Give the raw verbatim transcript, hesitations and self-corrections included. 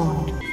spawned.